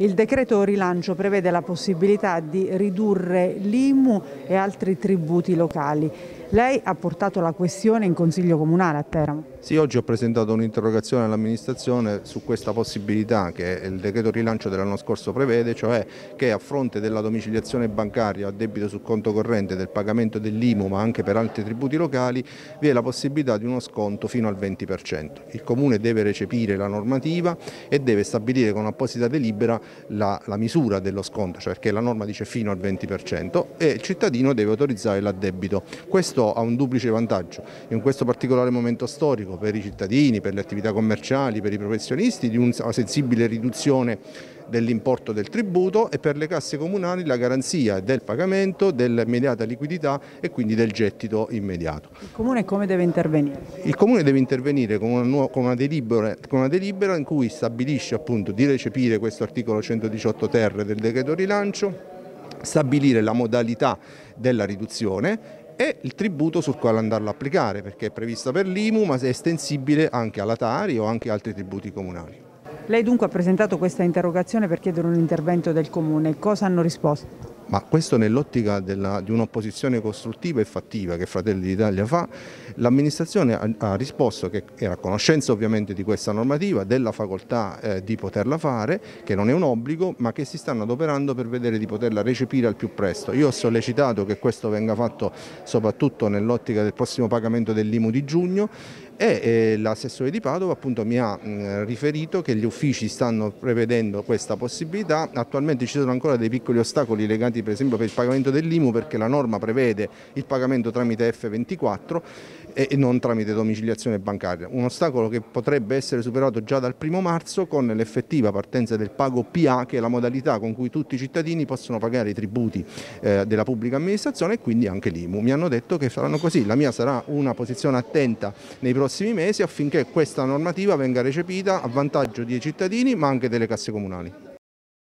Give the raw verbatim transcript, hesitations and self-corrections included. Il decreto rilancio prevede la possibilità di ridurre l'I M U e altri tributi locali. Lei ha portato la questione in Consiglio Comunale a Teramo. Sì, oggi ho presentato un'interrogazione all'amministrazione su questa possibilità che il decreto rilancio dell'anno scorso prevede, cioè che a fronte della domiciliazione bancaria a debito su conto corrente del pagamento dell'I M U ma anche per altri tributi locali vi è la possibilità di uno sconto fino al venti per cento. Il Comune deve recepire la normativa e deve stabilire con apposita delibera la, la misura dello sconto, cioè perché la norma dice fino al venti per cento e il cittadino deve autorizzare l'addebito. Questo ha un duplice vantaggio, in questo particolare momento storico per i cittadini, per le attività commerciali, per i professionisti, di una sensibile riduzione dell'importo del tributo e per le casse comunali la garanzia del pagamento, dell'immediata liquidità e quindi del gettito immediato. Il Comune come deve intervenire? Il Comune deve intervenire con una, nuova, con una, delibera, con una delibera in cui stabilisce appunto di recepire questo articolo centodiciotto ter del decreto rilancio, stabilire la modalità della riduzione e il tributo sul quale andarlo a applicare, perché è prevista per l'I M U ma è estensibile anche alla Tari o anche altri tributi comunali. Lei dunque ha presentato questa interrogazione per chiedere un intervento del Comune, cosa hanno risposto? Ma questo nell'ottica di un'opposizione costruttiva e fattiva che Fratelli d'Italia fa, l'amministrazione ha, ha risposto che era a conoscenza ovviamente di questa normativa, della facoltà eh, di poterla fare, che non è un obbligo, ma che si stanno adoperando per vedere di poterla recepire al più presto. Io ho sollecitato che questo venga fatto soprattutto nell'ottica del prossimo pagamento dell'I M U di giugno e eh, l'assessore di Padova appunto mi ha mh, riferito che gli uffici stanno prevedendo questa possibilità. Attualmente ci sono ancora dei piccoli ostacoli legati per esempio per il pagamento dell'I M U perché la norma prevede il pagamento tramite F ventiquattro e non tramite domiciliazione bancaria, un ostacolo che potrebbe essere superato già dal primo marzo con l'effettiva partenza del pagoPA, che è la modalità con cui tutti i cittadini possono pagare i tributi eh, della pubblica amministrazione e quindi anche l'I M U. Mi hanno detto che faranno così, la mia sarà una posizione attenta nei prossimi mesi affinché questa normativa venga recepita a vantaggio dei cittadini ma anche delle casse comunali.